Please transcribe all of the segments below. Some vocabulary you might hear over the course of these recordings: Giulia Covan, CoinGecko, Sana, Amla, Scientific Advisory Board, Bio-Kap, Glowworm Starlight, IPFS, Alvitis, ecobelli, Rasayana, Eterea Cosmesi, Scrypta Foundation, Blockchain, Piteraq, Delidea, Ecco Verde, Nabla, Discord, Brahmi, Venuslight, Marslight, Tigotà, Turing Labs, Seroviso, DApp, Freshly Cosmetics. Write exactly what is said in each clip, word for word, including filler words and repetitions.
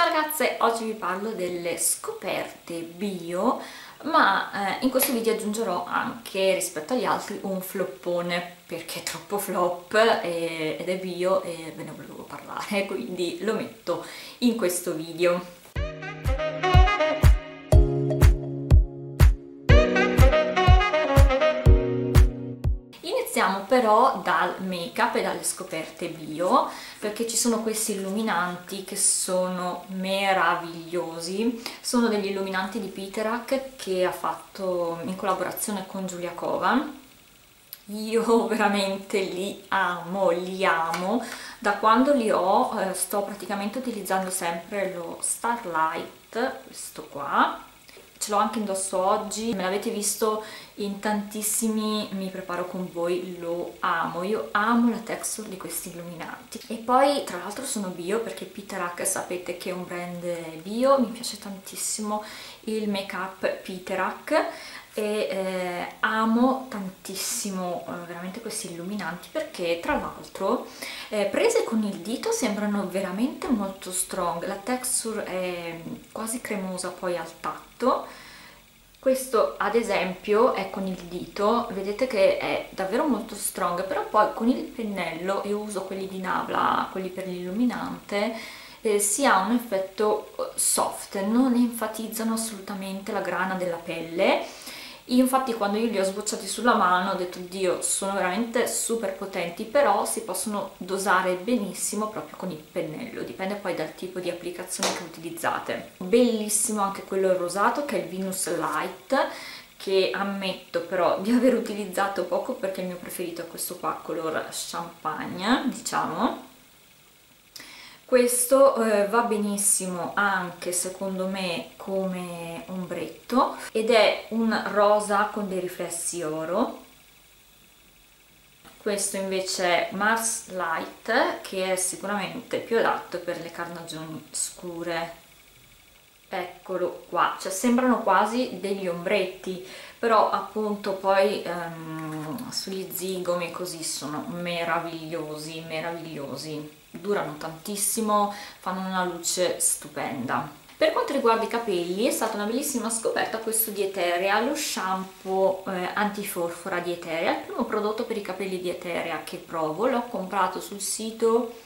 Ciao ragazze, oggi vi parlo delle scoperte bio, ma eh, in questo video aggiungerò anche rispetto agli altri un floppone, perché è troppo flop e, ed è bio e ve ne volevo parlare, quindi lo metto in questo video. Iniziamo però dal make up e dalle scoperte bio, perché ci sono questi illuminanti che sono meravigliosi. Sono degli illuminanti di Piteraq che ha fatto in collaborazione con Giulia Covan. Io veramente li amo, li amo. Da quando li ho eh, sto praticamente utilizzando sempre lo Starlight, questo qua. Ce l'ho anche indosso oggi, me l'avete visto in tantissimi Mi preparo con voi, lo amo, io amo la texture di questi illuminanti. E poi tra l'altro sono bio, perché Piteraq sapete che è un brand bio, mi piace tantissimo il make up Piteraq e eh, amo tantissimo eh, veramente questi illuminanti, perché tra l'altro eh, prese con il dito sembrano veramente molto strong, la texture è quasi cremosa poi al tatto. Questo ad esempio è con il dito, vedete che è davvero molto strong, però poi con il pennello, io uso quelli di Nabla, quelli per l'illuminante, Eh, si ha un effetto soft, non enfatizzano assolutamente la grana della pelle. Io infatti quando io li ho sbocciati sulla mano ho detto Dio, sono veramente super potenti, però si possono dosare benissimo proprio con il pennello, dipende poi dal tipo di applicazione che utilizzate. Bellissimo anche quello rosato che è il Venus Light, che ammetto però di aver utilizzato poco perché il mio preferito è questo qua, color champagne, diciamo. Questo eh, va benissimo anche secondo me come ombretto ed è un rosa con dei riflessi oro. Questo invece è Mars Light, che è sicuramente più adatto per le carnagioni scure. Eccolo qua, cioè sembrano quasi degli ombretti, però appunto poi ehm, sugli zigomi così sono meravigliosi, meravigliosi. Durano tantissimo, fanno una luce stupenda. Per quanto riguarda i capelli è stata una bellissima scoperta questo di Eterea, lo shampoo eh, antiforfora di Eterea, il primo prodotto per i capelli di Eterea che provo. L'ho comprato sul sito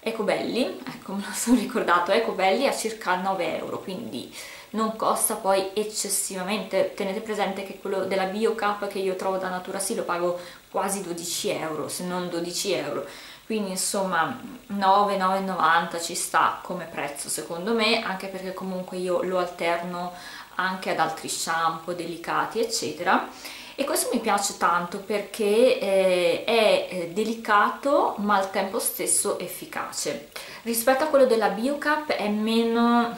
Ecobelli, ecco, me lo sono ricordato, Ecobelli, a circa nove euro, quindi non costa poi eccessivamente. Tenete presente che quello della Bio-Kap che io trovo da Natura sì lo pago quasi dodici euro, se non dodici euro, quindi insomma nove, nove e novanta ci sta come prezzo secondo me, anche perché comunque io lo alterno anche ad altri shampoo delicati eccetera. E questo mi piace tanto perché eh, è delicato ma al tempo stesso efficace. Rispetto a quello della Bio-Kap è meno,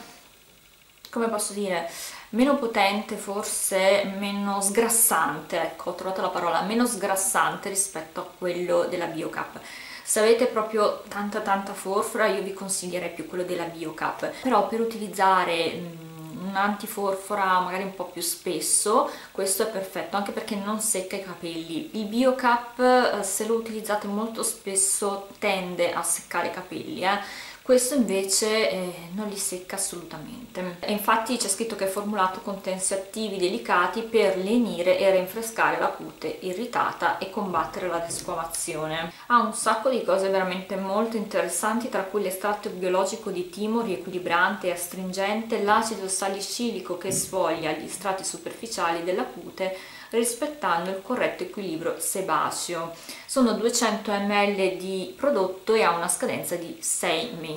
come posso dire, meno potente, forse meno sgrassante, ecco, ho trovato la parola, meno sgrassante rispetto a quello della Bio-Kap. Se avete proprio tanta tanta forfora io vi consiglierei più quello della Bio-Kap, però per utilizzare mh, un antiforfora magari un po' più spesso questo è perfetto, anche perché non secca i capelli. Il Bio-Kap se lo utilizzate molto spesso tende a seccare i capelli, eh. Questo invece eh, non li secca assolutamente. E infatti c'è scritto che è formulato con tensiattivi delicati per lenire e rinfrescare la cute irritata e combattere la desquamazione. Ha un sacco di cose veramente molto interessanti, tra cui l'estratto biologico di timo riequilibrante e astringente, l'acido salicilico che sfoglia gli strati superficiali della cute rispettando il corretto equilibrio sebaceo. Sono duecento millilitri di prodotto e ha una scadenza di sei mesi.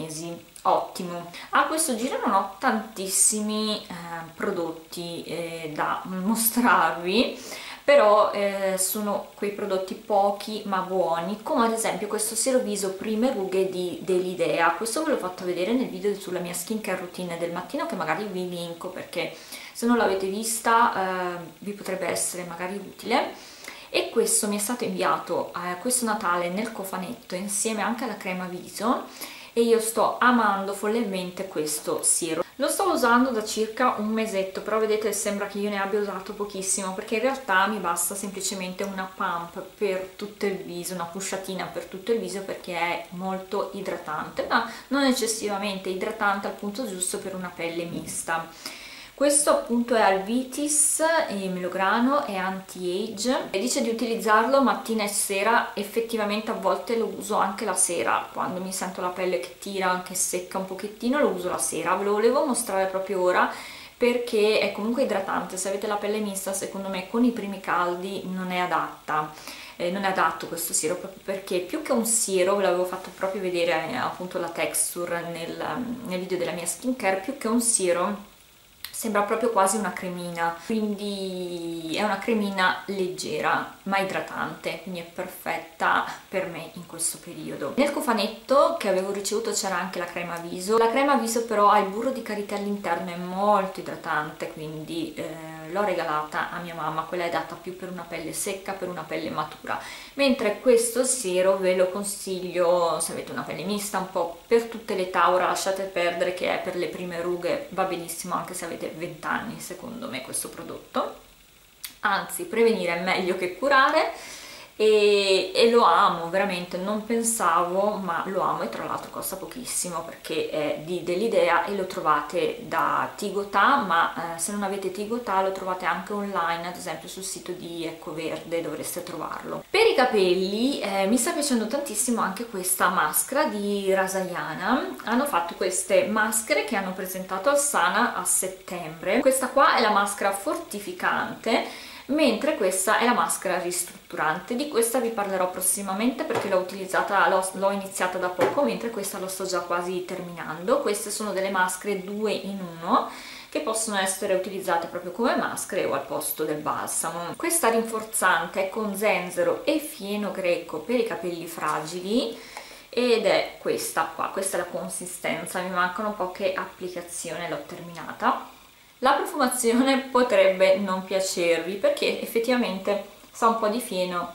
Ottimo. A questo giro non ho tantissimi eh, prodotti eh, da mostrarvi, però eh, sono quei prodotti pochi ma buoni, come ad esempio questo Seroviso Prime Rughe di Delidea. Questo ve l'ho fatto vedere nel video sulla mia skincare routine del mattino, che magari vi linko perché se non l'avete vista eh, vi potrebbe essere magari utile. E questo mi è stato inviato eh, questo Natale nel cofanetto insieme anche alla crema viso, e io sto amando follemente questo siero. Lo sto usando da circa un mesetto, però vedete sembra che io ne abbia usato pochissimo, perché in realtà mi basta semplicemente una pump per tutto il viso, una pusciatina per tutto il viso, perché è molto idratante, ma non eccessivamente idratante, al punto giusto per una pelle mista. Questo appunto è Alvitis e me lo grano, è anti-age, e dice di utilizzarlo mattina e sera. Effettivamente a volte lo uso anche la sera, quando mi sento la pelle che tira, anche secca un pochettino, lo uso la sera. Ve lo volevo mostrare proprio ora perché è comunque idratante. Se avete la pelle mista, secondo me con i primi caldi non è adatta. Eh, non è adatto questo siero, proprio perché più che un siero, ve l'avevo fatto proprio vedere eh, appunto la texture nel, nel video della mia skincare, più che un siero sembra proprio quasi una cremina, quindi è una cremina leggera ma idratante, quindi è perfetta per me in questo periodo. Nel cofanetto che avevo ricevuto c'era anche la crema viso, la crema viso però ha il burro di karité all'interno, è molto idratante, quindi eh, l'ho regalata a mia mamma, quella è data più per una pelle secca, per una pelle matura, mentre questo siero ve lo consiglio se avete una pelle mista, un po' per tutte le età. Ora lasciate perdere che è per le prime rughe, va benissimo anche se avete venti anni secondo me questo prodotto, anzi prevenire è meglio che curare, e, e lo amo veramente, non pensavo ma lo amo, e tra l'altro costa pochissimo perché è di Delidea e lo trovate da Tigotà, ma eh, se non avete Tigotà lo trovate anche online, ad esempio sul sito di Ecco Verde dovreste trovarlo. Per i capelli eh, mi sta piacendo tantissimo anche questa maschera di Rasayana. Hanno fatto queste maschere che hanno presentato al Sana a settembre, questa qua è la maschera fortificante, mentre questa è la maschera ristrutturante. Di questa vi parlerò prossimamente perché l'ho utilizzata, l'ho iniziata da poco, mentre questa lo sto già quasi terminando. Queste sono delle maschere due in uno che possono essere utilizzate proprio come maschere o al posto del balsamo. Questa rinforzante è con zenzero e fieno greco per i capelli fragili, ed è questa qua, questa è la consistenza, mi mancano poche applicazioni, l'ho terminata. La profumazione potrebbe non piacervi perché effettivamente sa un po' di fieno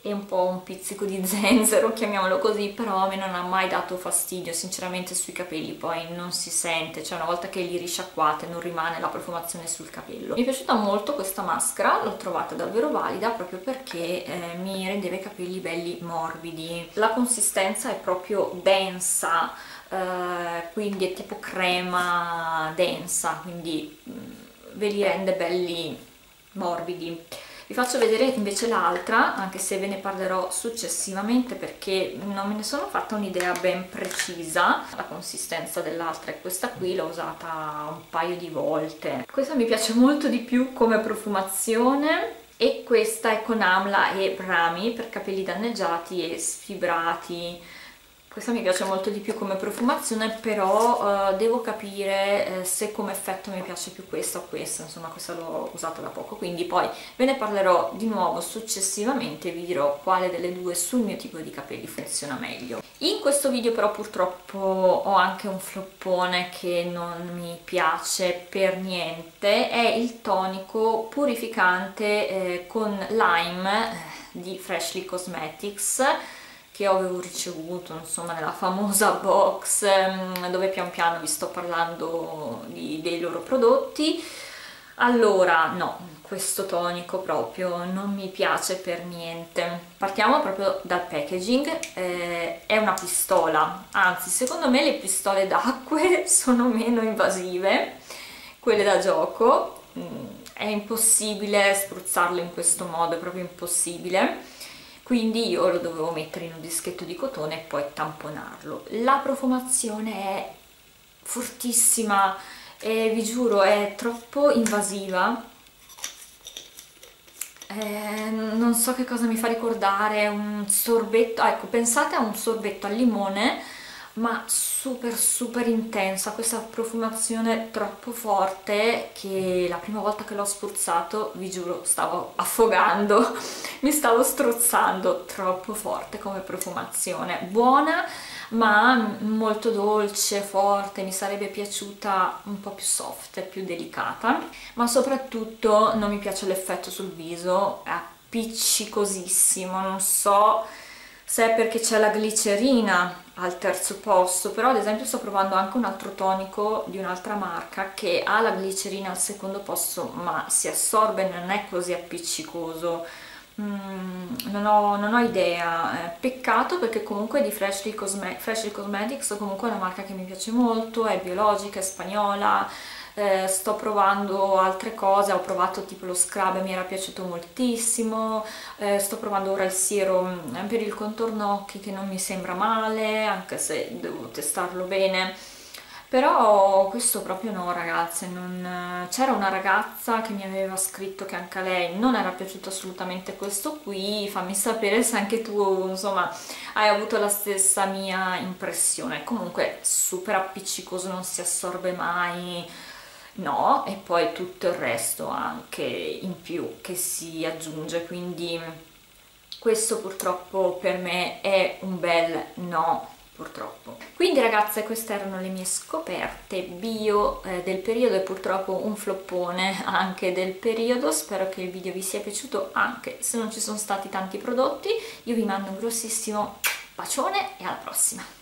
e un po' un pizzico di zenzero, chiamiamolo così, però a me non ha mai dato fastidio sinceramente sui capelli, poi non si sente, cioè una volta che li risciacquate non rimane la profumazione sul capello. Mi è piaciuta molto questa maschera, l'ho trovata davvero valida proprio perché eh, mi rendeva i capelli belli morbidi, la consistenza è proprio densa, eh, quindi è tipo crema densa, quindi mh, ve li rende belli morbidi. Vi faccio vedere invece l'altra, anche se ve ne parlerò successivamente perché non me ne sono fatta un'idea ben precisa. La consistenza dell'altra è questa qui, l'ho usata un paio di volte. Questa mi piace molto di più come profumazione, e questa è con Amla e Brahmi per capelli danneggiati e sfibrati. Questa mi piace molto di più come profumazione, però eh, devo capire eh, se come effetto mi piace più questa o questa, insomma questa l'ho usata da poco, quindi poi ve ne parlerò di nuovo successivamente e vi dirò quale delle due sul mio tipo di capelli funziona meglio. In questo video però purtroppo ho anche un floppone che non mi piace per niente, è il tonico purificante eh, con lime di Freshly Cosmetics, che avevo ricevuto insomma nella famosa box, dove pian piano vi sto parlando di, dei loro prodotti. Allora no, questo tonico proprio non mi piace per niente. Partiamo proprio dal packaging, eh, è una pistola, anzi secondo me le pistole d'acqua sono meno invasive, quelle da gioco. È impossibile spruzzarlo in questo modo, è proprio impossibile, quindi io lo dovevo mettere in un dischetto di cotone e poi tamponarlo. La profumazione è fortissima e vi giuro è troppo invasiva, eh, non so che cosa mi fa ricordare, un sorbetto, ecco pensate a un sorbetto al limone, ma super super intensa, questa profumazione troppo forte che la prima volta che l'ho spruzzato vi giuro stavo affogando, mi stavo strozzando, troppo forte come profumazione, buona ma molto dolce, forte, mi sarebbe piaciuta un po' più soft, più delicata, ma soprattutto non mi piace l'effetto sul viso, è appiccicosissimo, non so se è perché c'è la glicerina al terzo posto, però ad esempio sto provando anche un altro tonico di un'altra marca che ha la glicerina al secondo posto, ma si assorbe, non è così appiccicoso. Mm, non, ho, non ho idea, eh, peccato, perché comunque è di Freshly, Cosme Freshly Cosmetics, comunque è una marca che mi piace molto, è biologica, è spagnola. Eh, sto provando altre cose, ho provato tipo lo scrub, mi era piaciuto moltissimo, eh, sto provando ora il serum per il contorno occhi che non mi sembra male, anche se devo testarlo bene, però questo proprio no ragazze. Non... c'era una ragazza che mi aveva scritto che anche a lei non era piaciuto assolutamente questo qui, fammi sapere se anche tu insomma hai avuto la stessa mia impressione. Comunque super appiccicoso, non si assorbe mai, no, e poi tutto il resto anche in più che si aggiunge, quindi questo purtroppo per me è un bel no, purtroppo. Quindi ragazze, queste erano le mie scoperte bio eh, del periodo e purtroppo un floppone anche del periodo. Spero che il video vi sia piaciuto anche se non ci sono stati tanti prodotti. Io vi mando un grossissimo bacione e alla prossima!